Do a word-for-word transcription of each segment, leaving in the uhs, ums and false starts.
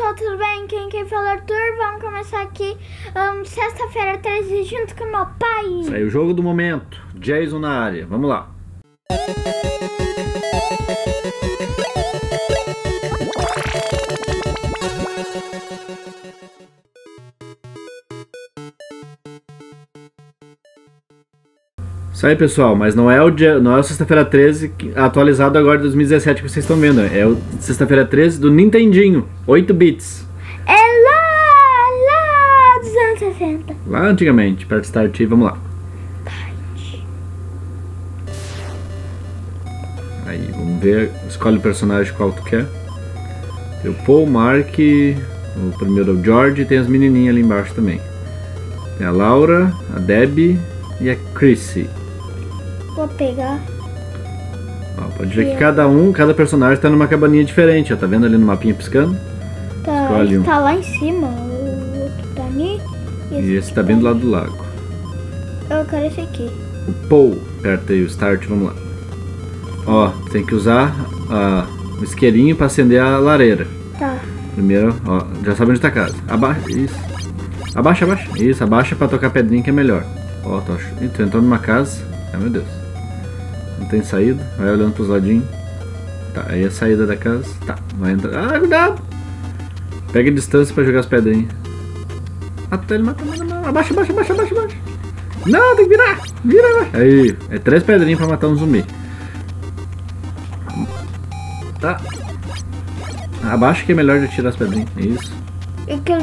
pessoal, tudo bem? Quem quer falar tudo? Vamos começar aqui um, Sexta-feira treze junto com meu pai. Isso aí, o jogo do momento. Jason na área, vamos lá. Isso aí, pessoal, mas não é o, não é o Sexta-feira treze atualizado agora de dois mil e dezessete que vocês estão vendo, é o Sexta-feira treze do Nintendinho, oito bits. É lá, lá dos anos sessenta. Lá antigamente, para start, vamos lá. Aí, vamos ver, escolhe o personagem qual tu quer. Tem o Paul, Mark, o primeiro é o George e tem as menininhas ali embaixo também. Tem a Laura, a Debbie e a Chrissy. Vou pegar. Ó, pode ver que cada um, cada personagem está numa cabaninha diferente, ó. Tá vendo ali no mapinha piscando? Tá, escolhe um. Tá lá em cima. O outro tá ali. E esse, e esse tá bem do lado do lago. Eu quero esse aqui. O Paul. Aperta aí o start, vamos lá. Ó, tem que usar a, o isqueirinho pra acender a lareira. Tá. Primeiro, ó, já sabe onde tá a casa. Abaixa, isso. Abaixa, abaixa. Isso, abaixa pra tocar pedrinha que é melhor. Ó, tô achando. Ih, tu entrou numa casa. Ai, meu Deus. Não tem saída. Vai olhando pros ladinhos. Tá, aí a saída da casa. Tá, vai entrar. Ah, cuidado! Pega a distância pra jogar as pedrinhas. Até ele matar, mata, mata. Abaixa, abaixa, abaixa, abaixa, abaixa. Não, tem que virar! Vira, abaixa. Aí, é três pedrinhas pra matar um zumbi. Tá. Abaixa que é melhor de tirar as pedrinhas. Isso. É que eu,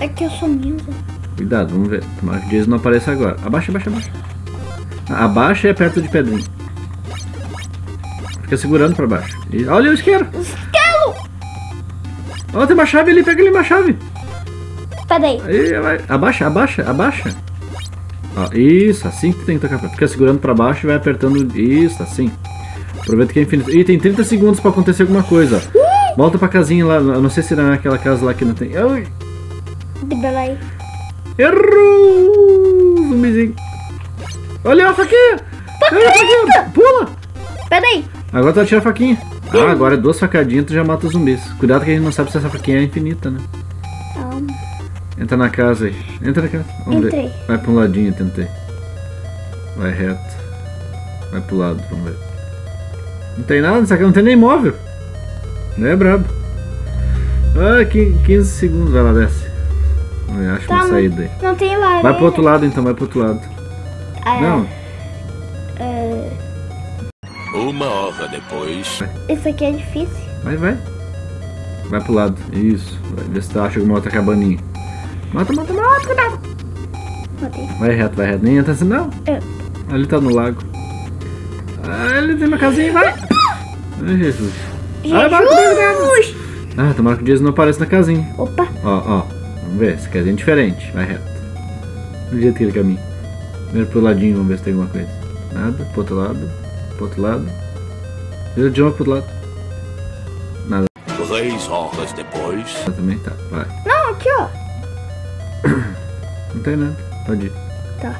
é que eu sou minha. Cuidado, vamos ver. Tomara que o Jason não apareça agora. Abaixa, abaixa, abaixa. Abaixa e aperta de pedrinho. Fica segurando pra baixo. E... olha o isqueiro! Isqueiro! Olha, tem uma chave ali, pega ali uma chave. Peraí. Aí, vai. Abaixa, abaixa, abaixa. Ó, isso, assim que tem que tocar. Fica segurando pra baixo e vai apertando. Isso, assim. Aproveita que é infinito. Ih, tem trinta segundos pra acontecer alguma coisa. Uh! Volta pra casinha lá. Eu não sei se era aquela casa lá que não tem. Ai. Aí. Errou! Zumbizinho. Olha a faquinha! Olha a faquinha! Pula! Pera aí! Agora tu atira a faquinha. Ah, agora duas facadinhas tu já mata os zumbis. Cuidado que a gente não sabe se essa faquinha é infinita, né? Calma. Entra na casa aí. Entra na casa. Vamos Entrei. ver. Vai pra um ladinho, tentei. Vai reto. Vai pro lado, vamos ver. Não tem nada nessa casa, não tem nem móvel. Não é brabo. Ah, quinze segundos. Vai lá, desce. Acho tá, uma saída aí. Não tem lareira. Vai pro outro lado então, vai pro outro lado. Ah, não. É... Uma hora depois. Isso aqui é difícil. Vai, vai. Vai pro lado. Isso. Vai. Vê se tu acha alguma outra cabaninha. Mata, mata, mata, cuidado. Matei. Vai reto, vai reto. Nem entra assim, não. É. Ali tá no lago. Ah, ele tem uma casinha, vai. Ai, Jesus. Jesus! Ai, bate, bate. Ah, tomara que o Jason não apareça na casinha. Opa. Ó, ó. Vamos ver, essa casinha é diferente, vai reto. Do jeito que ele caminha. Primeiro pro ladinho, vamos ver se tem alguma coisa. Nada, pro outro lado, pro outro lado. Vira de novo pro outro lado. Nada. Três horas depois. Também tá, vai. Não, aqui ó. Não tem nada, pode ir. Tá.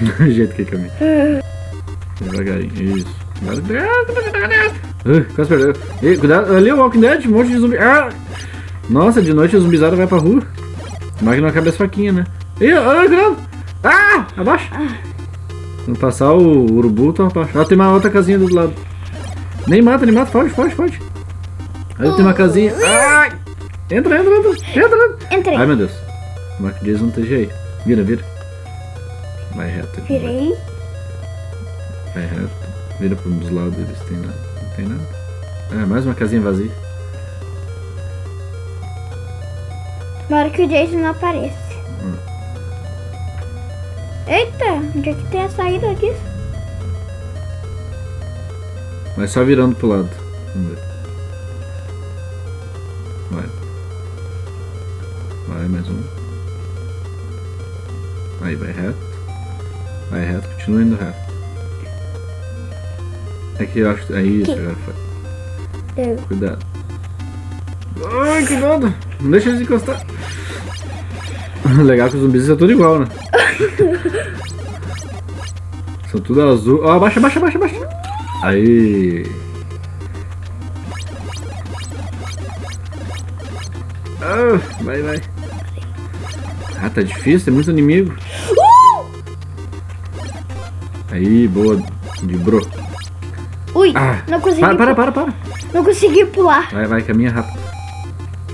Do jeito que ele caminha. Devagarinho, isso. Uh, quase perdeu. Ei, cuidado, ali o Walking Dead, um monte de zumbi. Ah! Nossa, de noite o zumbizado vai pra rua. Mas não acaba as faquinhas, né? Ih, olha, cuidado! Ah! Abaixa! Quando passar o urubu, tu abaixa. Ah, tem uma outra casinha do lado. Nem mata, nem mata, foge, foge, foge. Aí tem uma casinha. Ah! Entra, entra, entra, entra, entra. Ai, meu Deus. O Mark Dias não esteja aí. Vira, vira. Vai reto. Virei. Vai reto. Vira para um dos lados e vê se tem nada. Não tem nada. Ah, mais uma casinha vazia. Na hora que o Jason não aparece. Hum. Eita, onde é que tem a saída disso? Mas só virando pro lado. Vamos ver. Vai. Vai, mais um. Aí, vai reto. Vai reto, continua indo reto. É que eu acho que... é isso, que? Agora foi. Eu. Cuidado. Ai, que nada. Não deixa eles encostar. Legal que os zumbis são tudo igual, né? São tudo azul. Ó, oh, abaixa, abaixa, abaixa, abaixa. Aí. Ah, vai, vai. Ah, tá difícil, tem muito inimigo. Uh! Aí, boa. De bro. Ui, ah, não consegui. Para, para, para, para. Não consegui pular. Vai, vai, caminha rápido.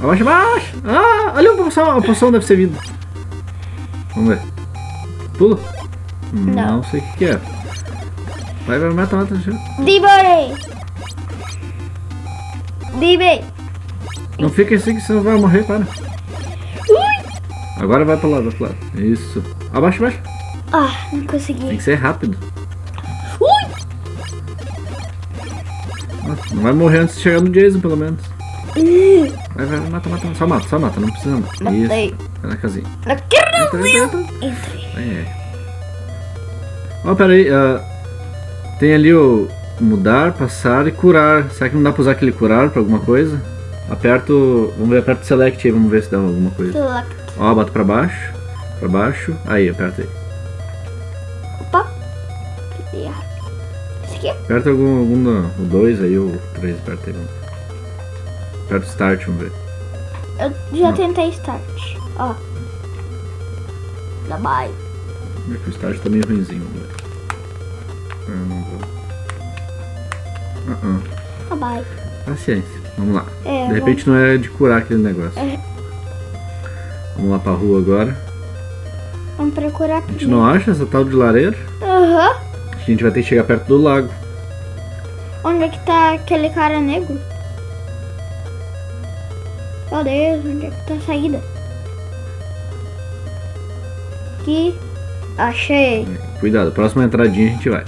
Abaixa, abaixa. Ah, olha a poção. A poção deve ser vida. Vamos ver. Pula. Não, não sei o que, que é. Vai, vai, mata, mata. Demorei. Demorei. Não fica assim que você não vai morrer, para. Ui. Agora vai pro lado, vai pro lado. Isso. Abaixa, abaixa. Ah, não consegui. Tem que ser rápido. Ui. Não vai morrer antes de chegar no Jason, pelo menos. Uh. Vai, vai, mata, mata. Só mata, só mata. Não precisa matar. Matei. Isso. Vai na casinha. Na casinha. Entrei. É. Ó, oh, pera aí. Uh, tem ali o mudar, passar e curar. Será que não dá pra usar aquele curar pra alguma coisa? Aperto... Vamos ver, aperto select aí, vamos ver se dá alguma coisa. Select. Ó, bato pra baixo. Pra baixo. Aí, aperta aí. Opa. Esse aqui? Aperta algum, algum o dois aí, ou três, aperta aí. Aperta start, vamos ver. Eu já não. Tentei start. Ó. Dá bye. O start tá meio ruimzinho, vamos ver. Eu não vou. Uh -uh. Bye bye. Paciência. Vamos lá. É, de repente vamos... não é de curar aquele negócio. É. Vamos lá pra rua agora. Vamos procurar aqui. A gente não acha essa tal de lareira? Aham. Uhum. A gente vai ter que chegar perto do lago. Onde é que tá aquele cara negro? Meu Deus, onde é que tá a saída? Aqui. Achei. É, cuidado, próxima entradinha a gente vai.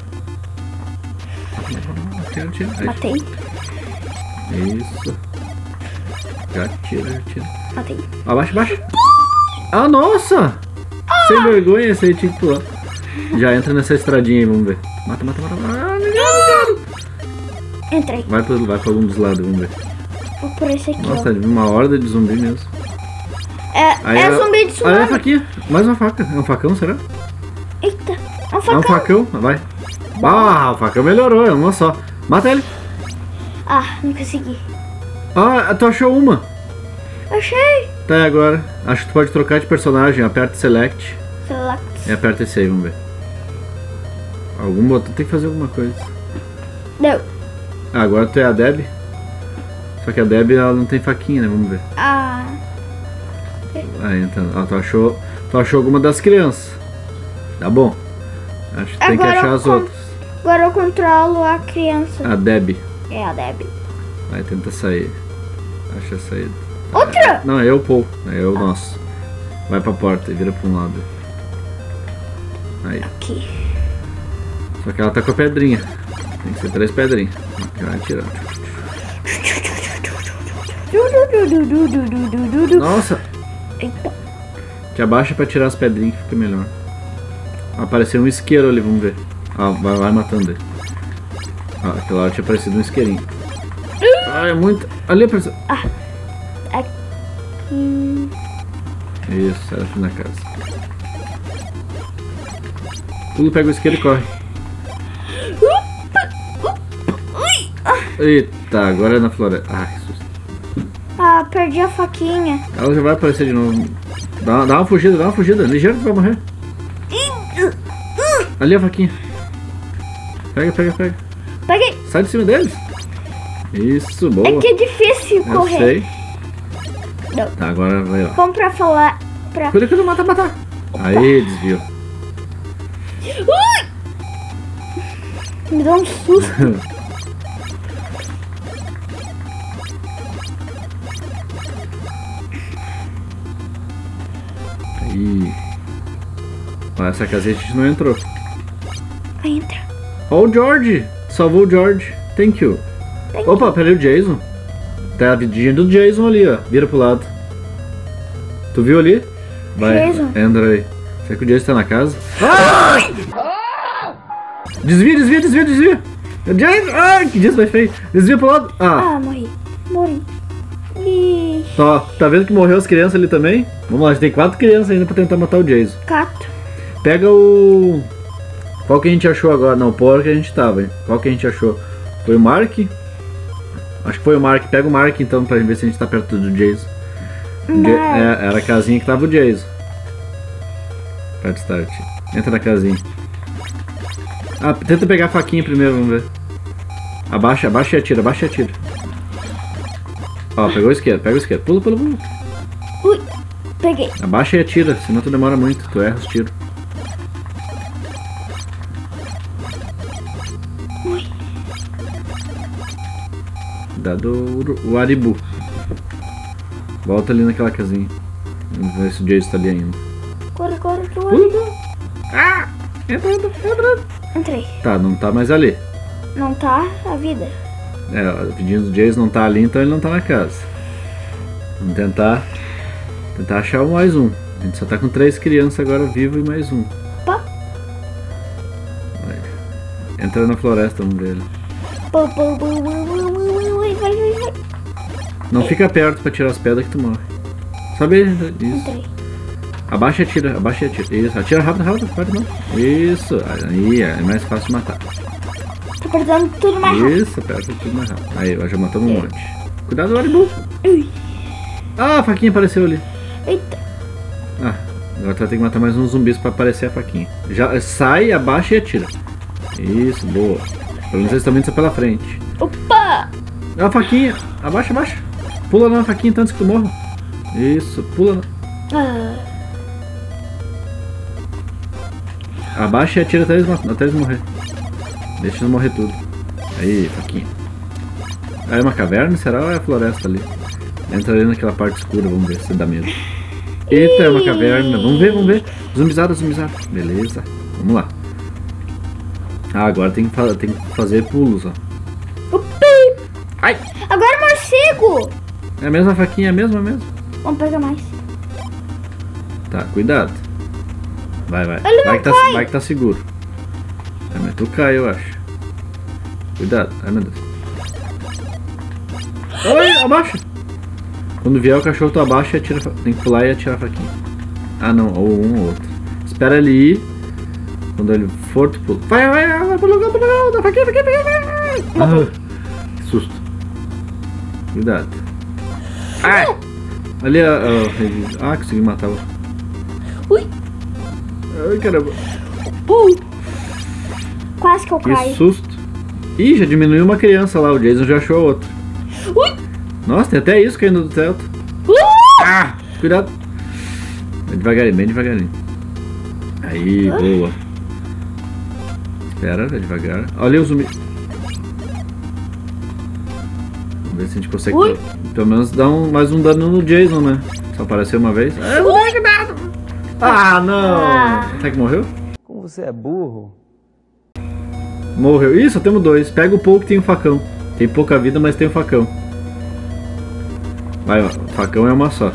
Matei. Isso. Já tira, já tira. Matei. Abaixa, abaixa. Ah, nossa! Ah. Sem vergonha esse aí, tinha que pular. Já entra nessa estradinha aí, vamos ver. Mata, mata, mata. Ah, ligado, ligado. Entrei. Vai pra, vai pra algum dos lados, vamos ver. Vou por esse aqui. Nossa, ó. É uma horda de zumbi mesmo. É, aí é ela... zumbi de zumbi. Ah, é a faquinha. Mais uma faca. É um facão, será? Eita, é um facão. É um facão, vai. Ah, o facão melhorou, é uma só. Mata ele. Ah, não consegui. Ah, tu achou uma? Achei. Tá, e agora? Acho que tu pode trocar de personagem. Aperta Select. Select. E aperta esse aí, vamos ver. Algum botão, tem que fazer alguma coisa. Não. Ah, agora tu é a Deb. Só que a Deb, ela não tem faquinha, né? Vamos ver. Ah. Ah, então, ah, tu achou, tu achou alguma das crianças. Tá bom. Acho que tem que achar as outras. Agora eu controlo a criança. A Deb. É a Debbie. Vai, tenta sair. Acha a saída. Outra? Não, é o Paul. É o ah. nosso. Vai pra porta e vira pra um lado. Aí. Aqui. Só que ela tá com a pedrinha. Tem que ser três pedrinhas. Vai atirar. Nossa! Eita. Te abaixa pra tirar as pedrinhas que fica melhor. Apareceu um isqueiro ali, vamos ver. Ah, vai, vai matando ele. Ah, aquela hora tinha aparecido um isqueirinho. Ah, é muito... Ali apareceu... Ah, aqui... Isso, era na casa. Pula, pega o isqueiro e corre. Eita, agora é na floresta. Ah, que susto. Ah, perdi a faquinha. Ela já vai aparecer de novo. Dá, dá uma fugida, dá uma fugida. Ligeiro que vai morrer. Ali a faquinha. Pega, pega, pega. Peguei. Sai de cima deles. Isso, boa. É que é difícil eu correr. Sei. Não. Tá, agora vai lá. Vamos pra falar... Pra... Cuida que não mata, mata. Opa. Aí, desviou. Ui! Me dá um susto. Aí. Olha, essa casinha a gente não entrou. Vai entrar. Ó o George. Salvou o George. Thank you. Thank Opa, peraí o Jason. Tá a vidinha do Jason ali, ó. Vira pro lado. Tu viu ali? Vai, Jason. Entra aí. Será que o Jason tá na casa? Ah! Desvia, desvia, desvia, desvia. Jason! Ah, que Jason mais feio. Desvia pro lado. Ah, ah morri. Morri. Ixi. Ó, tá vendo que morreu as crianças ali também? Vamos lá, a gente tem quatro crianças ainda pra tentar matar o Jason. Quatro. Pega o... Qual que a gente achou agora? Não, por que a gente tava, hein? Qual que a gente achou? Foi o Mark? Acho que foi o Mark. Pega o Mark então pra ver se a gente tá perto do Jason. É, era a casinha que tava o Jason. Pode start. Entra na casinha. Ah, tenta pegar a faquinha primeiro, vamos ver. Abaixa, abaixa e atira, abaixa e atira. Ó, pegou o esquerdo, pega o esquerdo. Pula, pula, pula. Ui, peguei. Abaixa e atira, senão tu demora muito, tu erra os tiros. Ui. Dado o Aribu. Volta ali naquela casinha. Vamos ver se o Jason tá ali ainda. Corre, corre, corre. Ah! Entra, entra, entra. Entrei. Tá, não tá mais ali. Não tá a vida. É, pedindo do Jason não tá ali, então ele não tá na casa. Vamos tentar. Tentar achar mais um. A gente só tá com três crianças agora vivo e mais um. Pá. Vai. Entra na floresta, vamos ver ele. Pô, pô, pô, vai, vai, vai. Não é. Fica perto pra tirar as pedras que tu morre. Sabe? Isso. Entrei. Abaixa e atira, abaixa e atira. Isso, atira rápido, rápido, rápido, não. Isso, aí é mais fácil matar. Tô apertando tudo mais rápido. Isso, aperta tudo mais rápido. Aí, já matamos um monte. Cuidado, Aribu. Ui. Ah, a faquinha apareceu ali. Eita. Ah, agora tu vai ter que matar mais uns zumbis pra aparecer a faquinha. Já sai, abaixa e atira. Isso, boa. Pelo menos eles estão vindo só pela frente. Opa! Ah, a faquinha. Abaixa, abaixa. Pula na faquinha tanto que tu morra. Isso, pula. Ah. Abaixa e atira até eles, até eles morrer. Deixa eles morrer tudo. Aí, faquinha. Aí é uma caverna, será? Ou é a floresta ali? Entra ali naquela parte escura, vamos ver se dá medo. Eita, é uma caverna. Vamos ver, vamos ver. Zumbizada, zumbizada. Beleza, vamos lá. Ah, agora tem que, fa tem que fazer pulos, ó. Ai! Agora morcego! É a mesma faquinha, é a mesma, é mesmo? Vamos pegar mais. Tá, cuidado. Vai, vai. Vai que, tá, vai que tá seguro. É, mas tu cai, eu acho. Cuidado. Ai, meu Deus. Ai, abaixa. Quando vier o cachorro, tu abaixa e atira. Tem que pular e atirar a faquinha. Ah, não. Ou um ou outro. Espera ele ir. Quando ele for, tu pula. Vai, vai, vai. Pula, pula, pula. Dá faquinha, faquinha, faquinha. Que susto. Cuidado. Ai. Ali, ó. Ah, consegui matar o... Ui. Ai, caramba. Uh, quase que eu caio. Que susto. Ih, já diminuiu uma criança lá. O Jason já achou outro. Ui. Nossa, tem até isso caindo do teto. Uh. Ah, cuidado. Bem devagarinho, bem devagarinho. Aí, uh. boa. Espera, vai devagar. Olha o zumbi. Vamos ver se a gente consegue. Ui. Pelo menos dar um, mais um dano no Jason, né? Só apareceu uma vez. Ui, cuidado. Ah, não! Ah. Até que morreu? Como você é burro? Morreu. Ih, só temos dois. Pega o pouco que tem um facão. Tem pouca vida, mas tem um facão. Vai, ó. O facão é uma só.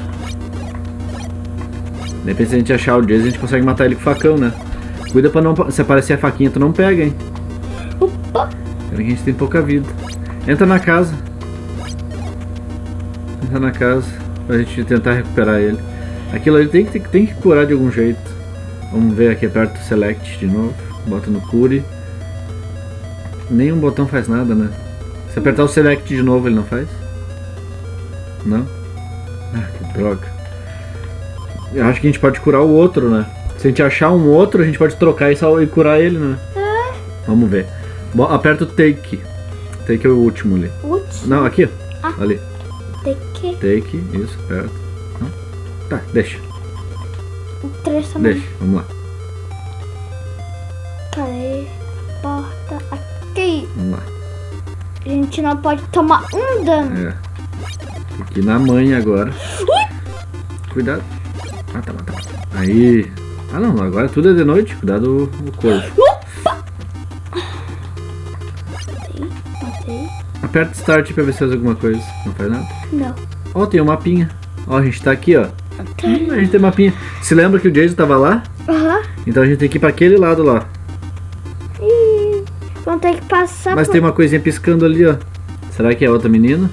Depende se a gente achar o Jason, a gente consegue matar ele com o facão, né? Cuida pra não... Se aparecer a faquinha, tu não pega, hein? Opa! Pera que a gente tem pouca vida. Entra na casa. Entra na casa. Pra gente tentar recuperar ele. Aquilo ali tem que, tem que curar de algum jeito. Vamos ver aqui perto do Select de novo. Bota no Cure. Nenhum botão faz nada, né? Se apertar o Select de novo ele não faz? Não? Ah, que droga. Eu acho que a gente pode curar o outro, né? Se a gente achar um outro, a gente pode trocar e, só, e curar ele, né? Ah. Vamos ver. Bo aperta o Take. Take é o último ali. Último? Não, aqui. Ah. Ali. Take. Take, isso, aperta. Tá, deixa. Três também. Deixa, vamos lá. Cadê? Porta aqui. Vamos lá. A gente não pode tomar um dano. É. Aqui na mãe agora. Ui! Cuidado. Ah, tá, tá, tá. Aí. Ah, não, agora tudo é de noite. Cuidado o corpo. Opa! Matei, matei. Aperta Start pra ver se faz alguma coisa. Não faz nada? Não. Ó, oh, tem um mapinha. Ó, oh, a gente tá aqui, ó. Hum, a gente tem mapinha. Se lembra que o Jason tava lá? Uhum. Então a gente tem que ir pra aquele lado lá. Ih, vão ter que passar. Mas por... tem uma coisinha piscando ali, ó. Será que é outra menina?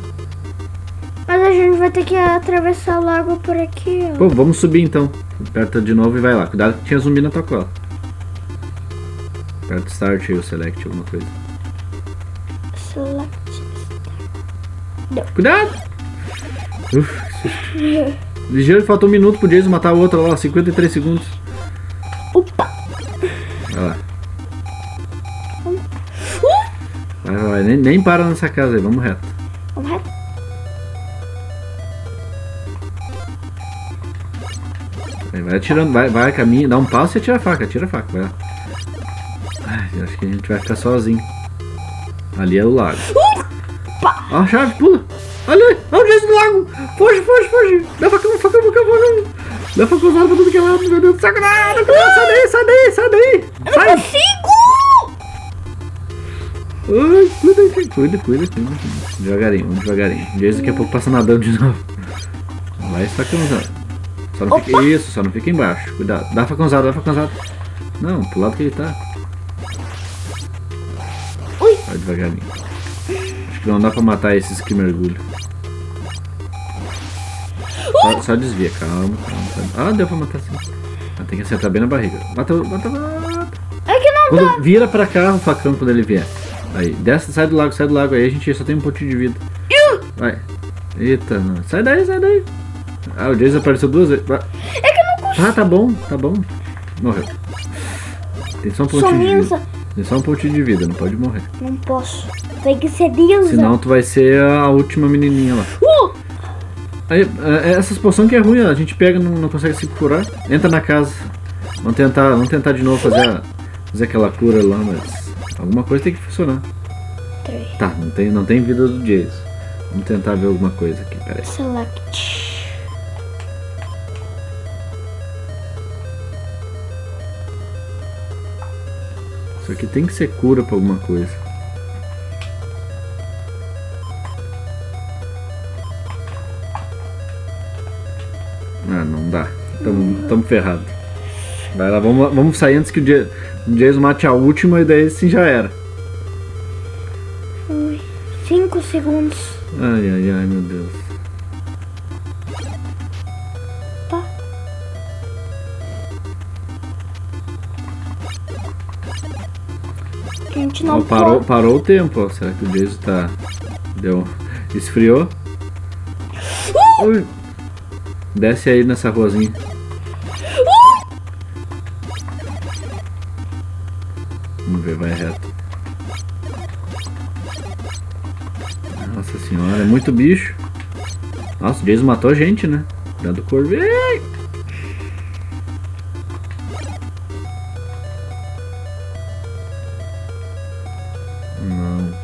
Mas a gente vai ter que atravessar o lago por aqui, ó. Pô, vamos subir então. Aperta de novo e vai lá. Cuidado que tinha zumbi na tua cola. Aperta Start aí, o Select, alguma coisa. Select. Não. Cuidado! Uf, que susto. Ligeiro, faltou um minuto pro Jason matar o outro lá, cinquenta e três segundos. Opa! Vai lá. Vai, vai, nem, nem para nessa casa aí, vamos reto. Vamos reto. Vai atirando, vai, vai, caminha, dá um passo e atira a faca, atira a faca, vai lá. Ai, acho que a gente vai ficar sozinho. Ali é o lago. Opa! Ó a chave, pula! Olha aí, olha o Jason do lago! Foge, foge, foge! Dá facão, facão, facão, facão! Dá facão usado pra tudo que é lado, meu Deus! Saca nada! Sai daí, sai daí, sai daí! Eu sai. Não consigo! Ai, cuida, cuida, cuida, cuida, cuida. Devagarinho, vamos devagarinho. O Jason daqui a pouco passa nadando de novo. Vai sacãozado. Só não fica... Isso, só não fica embaixo. Cuidado. Dá facãozada, dá facãozada. Não, pro lado que ele tá. Ui. Vai devagarinho. Acho que não dá pra matar esses que mergulham. Só, só desvia, calma, calma, calma. Ah, deu pra matar sim. Mas tem que acertar bem na barriga. Mata, mata, mata. É que não dá. Vira pra cá o facão quando ele vier. Aí, desce, sai do lago, sai do lago. Aí a gente só tem um pontinho de vida. Vai. Eita, não. Sai daí, sai daí. Ah, o Jason apareceu duas vezes. É que eu não consigo. Ah, tá bom, tá bom. Morreu. Tem só um pontinho Sominza. de vida. Tem só um pontinho de vida, não pode morrer. Não posso. Tem que ser Deus. Senão tu vai ser a última menininha lá. Uh! Aí, essas poções que é ruim, a gente pega e não, não consegue se curar. Entra na casa. Vamos tentar, vamos tentar de novo fazer, a, fazer aquela cura lá, mas... Alguma coisa tem que funcionar. Três. Tá, não tem, não tem vida do Jason. Vamos tentar ver alguma coisa aqui, peraí. Select. Isso aqui tem que ser cura pra alguma coisa. Ah, não dá. Estamos ferrados. Vai lá, vamos, vamos sair antes que o Jason mate a última e daí sim já era. Ui, cinco segundos. Ai, ai, ai, meu Deus. Tá. Não, oh, parou, parou o tempo, ó. Será que o Jason tá... Deu... Esfriou? Uh! Ui. Desce aí nessa ruazinha. Uh! Vamos ver, vai reto. Nossa senhora, é muito bicho. Nossa, o Jason matou a gente, né? Dando corvo. Ei! Não.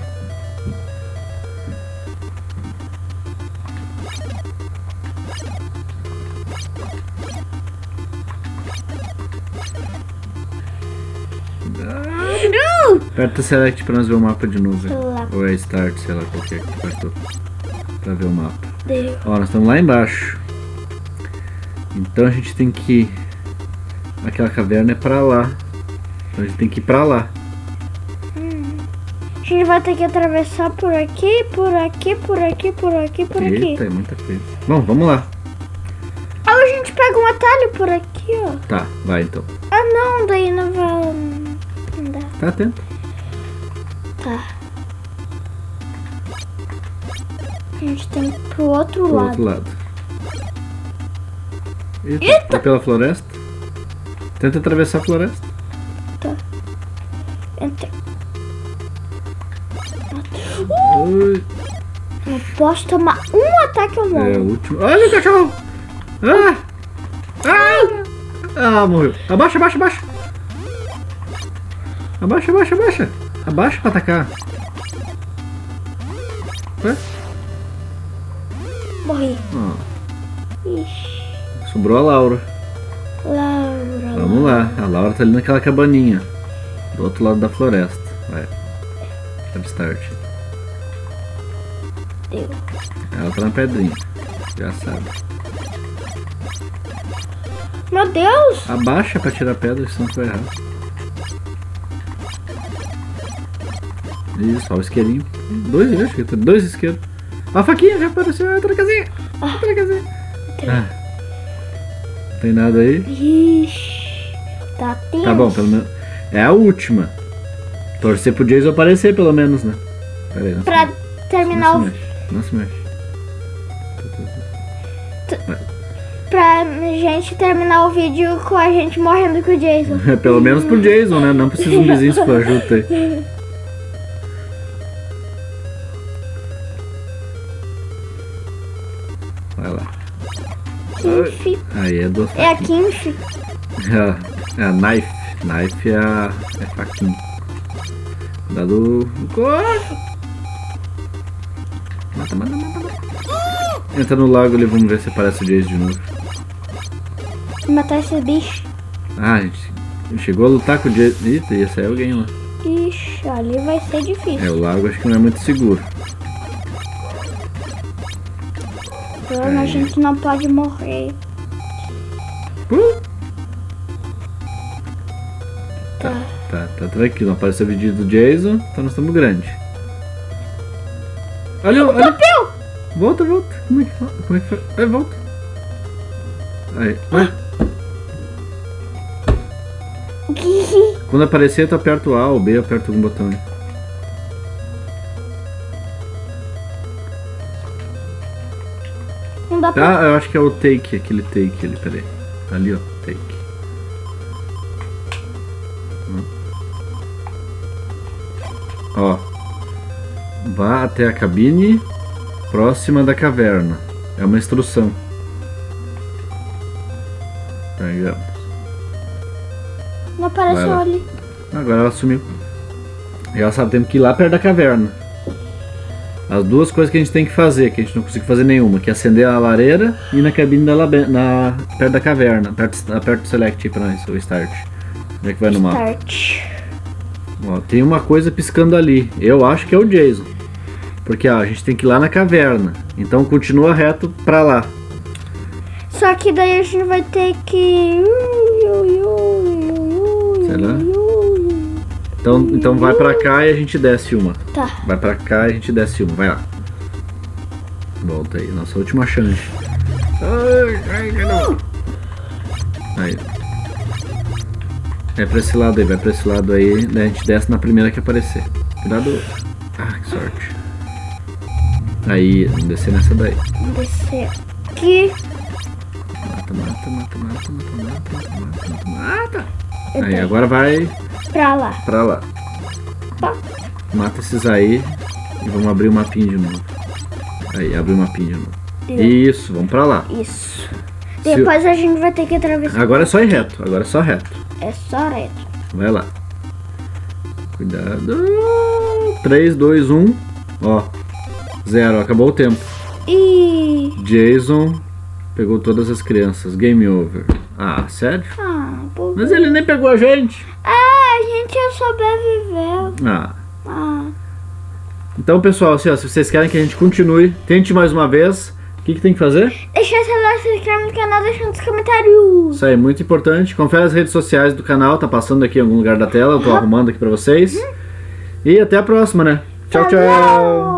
Não. Aperta Select pra nós ver o mapa de novo. Ou é Start, sei lá, qualquer que apertou. Pra ver o mapa. Deu. Ó, nós estamos lá embaixo. Então a gente tem que... Aquela caverna é pra lá. Então a gente tem que ir pra lá. A gente vai ter que atravessar por aqui, por aqui, por aqui, por aqui, por Eita, aqui. Eita, é muita coisa. Bom, vamos lá. Ah, a gente pega um atalho por aqui, ó. Tá, vai então. Ah, não, daí não vai andar. Tá atento. Tá. A gente tem que ir pro outro pro lado. outro lado. Eita, Eita. Tá pela floresta. Tenta atravessar a floresta. Tá. Entra. Ui. Eu posso tomar um ataque ou não? É o último. Olha o cachorro! Ah! Ah! Ah, morreu. Abaixa, abaixa, abaixa. Abaixa, abaixa, abaixa. Abaixa pra atacar. Ué? Morri. Ah. Ixi. Sobrou a Laura. Laura. Vamos lá. A Laura tá ali naquela cabaninha. Do outro lado da floresta. Vai. Start. Deu. Ela tá na pedrinha. Já sabe. Meu Deus! Abaixa pra tirar a pedra, senão tu vai errar. Isso, ó, o isqueirinho. Dois, eu acho que dois isqueiros. A faquinha já apareceu, outra casinha. Ah, outra casinha. Ah. Não tem nada aí? Ixi, tá tenso. Tá bom, pelo menos. É a última. Torcer pro Jason aparecer, pelo menos, né? Pera aí, pra mexe. terminar não o... Não se mexe. Não se mexe. Tu... Vai. pra gente terminar o vídeo com a gente morrendo com o Jason. Pelo menos pro Jason, né? Não precisa um vizinho se ajuda aí. Vai lá. Kimchi. Aí é doce. É a kimchi. É, é a knife. Knife é a é faquinha. Cuidado. Mata, mata, mata, mata. Entra no lago ali, vamos ver se aparece o Jason de novo. Matar esse bicho. Ah, a gente chegou a lutar com o Jason. Eita, ia sair alguém lá. Ixi, ali vai ser difícil. É, o lago acho que não é muito seguro. Aí. A gente não pode morrer. Uh! Tá, ah. tá, tá tranquilo. Apareceu o vídeo do Jason, então nós estamos grandes. Olha, olha. Topeu! Volta, volta. Como é que foi? Como é que foi? Aí, volta. Aí, olha. Quando aparecer, tu aperta o A ou o B, aperta algum botão aí. Ah, pra... eu acho que é o take, aquele take ali, peraí. Tá ali, ó, take. Hum. Ó. Vá até a cabine próxima da caverna. É uma instrução. Pegamos. Não apareceu ali. Agora ela sumiu. E ela sabe, temos que ir lá perto da caverna. As duas coisas que a gente tem que fazer, que a gente não conseguiu fazer nenhuma, que é acender a lareira e ir na cabine da labe... na perto da caverna, perto, perto do select pra nós, o start. Onde é que vai no mapa? Start. Ó, tem uma coisa piscando ali, eu acho que é o Jason. Porque ó, a gente tem que ir lá na caverna, então continua reto pra lá. Só que daí a gente vai ter que... Sei lá. Então, então vai pra cá e a gente desce uma. Tá. Vai pra cá e a gente desce uma. Vai lá. Volta aí. Nossa última chance. Aí. É pra esse lado aí. Vai pra esse lado aí. Daí a gente desce na primeira que aparecer. Cuidado. Ah, que sorte. Aí. Vamos descer nessa daí. Vamos descer aqui. Mata, mata, mata, mata, mata, mata, mata, mata, mata. Aí, agora vai... Pra lá. Pra lá. Tá. Mata esses aí e vamos abrir o mapinha de novo. Aí, abre o mapinha de novo. Não. Isso, vamos pra lá. Isso. Se Depois eu... a gente vai ter que atravessar. Agora é só ir reto, agora é só reto. É só reto. Vai lá. Cuidado. três, dois, um. Ó. Zero, acabou o tempo. E... Jason pegou todas as crianças. Game over. Ah, sério? Ah, por... Mas ele nem pegou a gente. Ah! A gente ia sobreviver. Ah. ah. Então, pessoal, assim, ó, se vocês querem que a gente continue, tente mais uma vez. O que, que tem que fazer? Deixar seu like, se inscrever no canal, deixar nos comentários. Isso aí, muito importante. Confere as redes sociais do canal, tá passando aqui em algum lugar da tela. Eu tô arrumando aqui pra vocês. Hum. E até a próxima, né? Tchau, tchau. tchau.